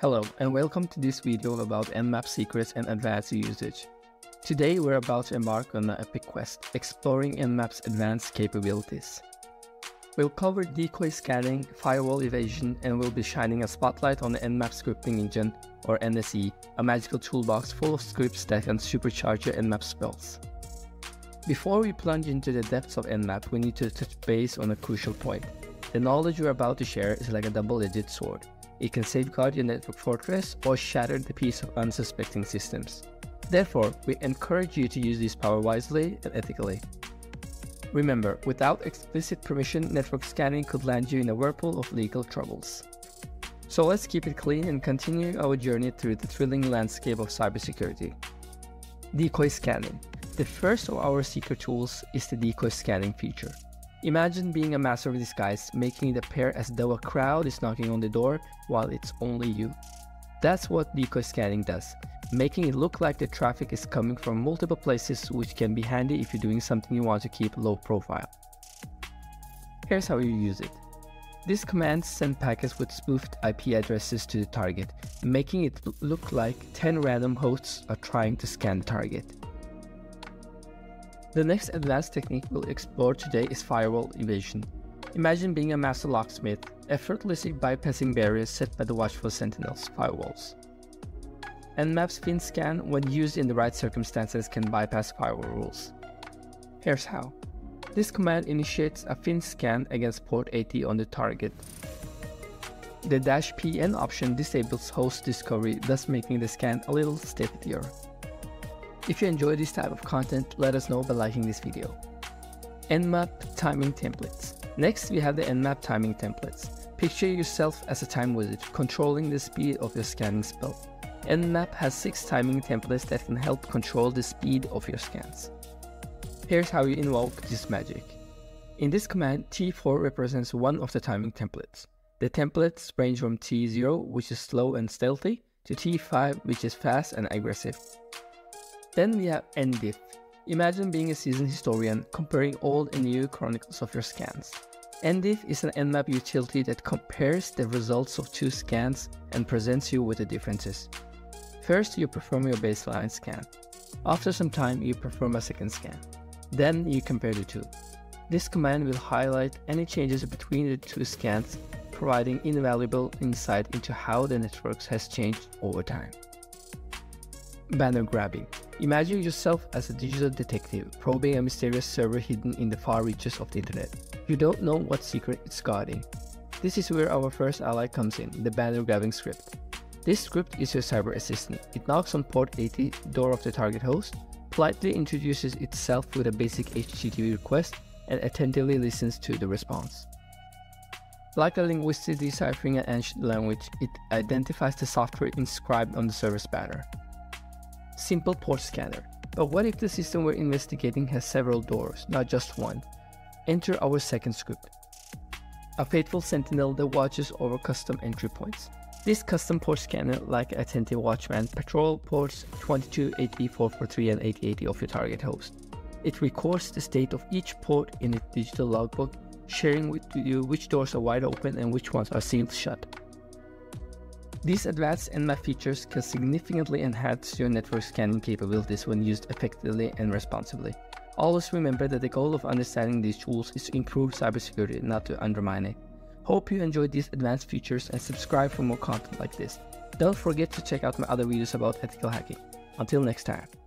Hello and welcome to this video about Nmap secrets and advanced usage. Today we're about to embark on an epic quest, exploring Nmap's advanced capabilities. We'll cover decoy scanning, firewall evasion, and we'll be shining a spotlight on the Nmap Scripting Engine, or NSE, a magical toolbox full of scripts that can supercharge your Nmap spells. Before we plunge into the depths of Nmap, we need to touch base on a crucial point. The knowledge we're about to share is like a double-edged sword. It can safeguard your network fortress or shatter the peace of unsuspecting systems. Therefore, we encourage you to use this power wisely and ethically. Remember, without explicit permission, network scanning could land you in a whirlpool of legal troubles. So let's keep it clean and continue our journey through the thrilling landscape of cybersecurity. Decoy scanning. The first of our secret tools is the decoy scanning feature. Imagine being a master of disguise, making it appear as though a crowd is knocking on the door while it's only you. That's what decoy scanning does, making it look like the traffic is coming from multiple places, which can be handy if you're doing something you want to keep low profile. Here's how you use it. This command sends packets with spoofed IP addresses to the target, making it look like 10 random hosts are trying to scan the target. The next advanced technique we'll explore today is firewall evasion. Imagine being a master locksmith, effortlessly bypassing barriers set by the watchful sentinels' firewalls. Nmap's FinScan, when used in the right circumstances, can bypass firewall rules. Here's how. This command initiates a FinScan against port 80 on the target. The -PN option disables host discovery, thus making the scan a little stateletier. If you enjoy this type of content, let us know by liking this video. Nmap timing templates. Next, we have the Nmap timing templates. Picture yourself as a time wizard, controlling the speed of your scanning spell. Nmap has 6 timing templates that can help control the speed of your scans. Here's how you invoke this magic. In this command, T4 represents one of the timing templates. The templates range from T0, which is slow and stealthy, to T5, which is fast and aggressive. Then we have Ndiff. Imagine being a seasoned historian, comparing old and new chronicles of your scans. Ndiff is an Nmap utility that compares the results of two scans and presents you with the differences. First, you perform your baseline scan. After some time, you perform a second scan. Then you compare the two. This command will highlight any changes between the two scans, providing invaluable insight into how the network has changed over time. Banner grabbing. Imagine yourself as a digital detective, probing a mysterious server hidden in the far reaches of the internet. You don't know what secret it's guarding. This is where our first ally comes in, the banner grabbing script. This script is your cyber assistant. It knocks on port 80, door of the target host, politely introduces itself with a basic HTTP request, and attentively listens to the response. Like a linguist deciphering an ancient language, it identifies the software inscribed on the server's banner. Simple port scanner. But what if the system we're investigating has several doors, not just one? Enter our second script. A faithful sentinel that watches over custom entry points. This custom port scanner, like an attentive watchman, patrols ports 22, 80, 443, and 8080 of your target host. It records the state of each port in its digital logbook, sharing with you which doors are wide open and which ones are sealed shut. These advanced Nmap features can significantly enhance your network scanning capabilities when used effectively and responsibly. Always remember that the goal of understanding these tools is to improve cybersecurity, not to undermine it. Hope you enjoyed these advanced features and subscribe for more content like this. Don't forget to check out my other videos about ethical hacking. Until next time.